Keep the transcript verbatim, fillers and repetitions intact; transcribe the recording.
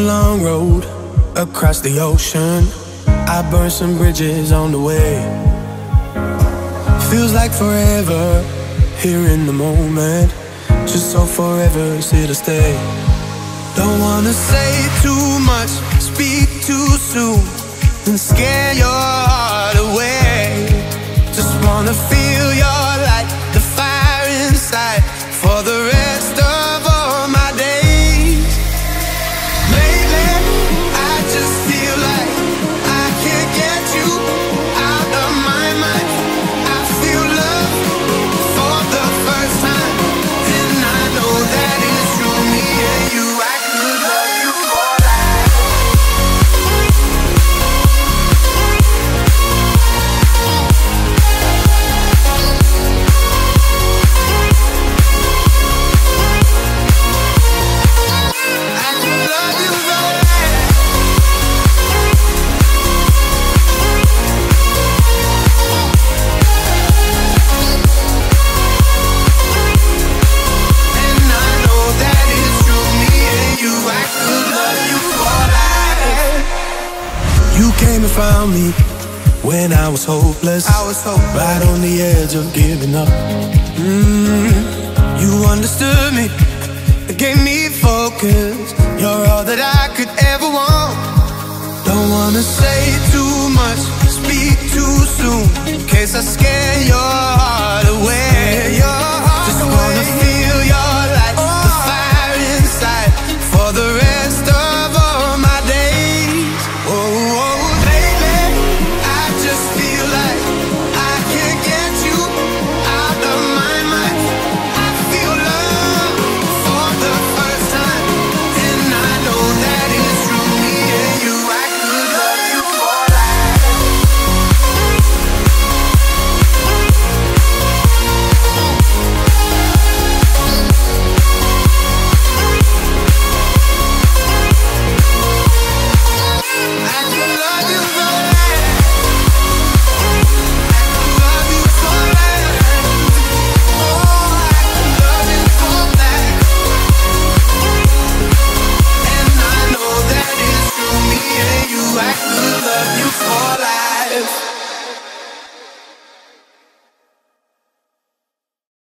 the long road, across the ocean. I burned some bridges on the way. Feels like forever, here in the moment. Just so forever's here to stay. Don't wanna say too much, speak too soon, and scare your heart away. Just wanna feel your light, the fire inside, for the rest of all my days. Lately, I just feel like I can't get you out of my mind. I feel love for the first time, and I know that it's true, me and you. I could love you for life. I could love you for life. And I know that it's true, me and you. I could love you for life. You came and found me when I was hopeless, I was hopeless. Right on the edge of giving up. Mm, you understood me, it gave me focus. You're all that I could ever want. Don't wanna say too much, speak too soon, in case I scare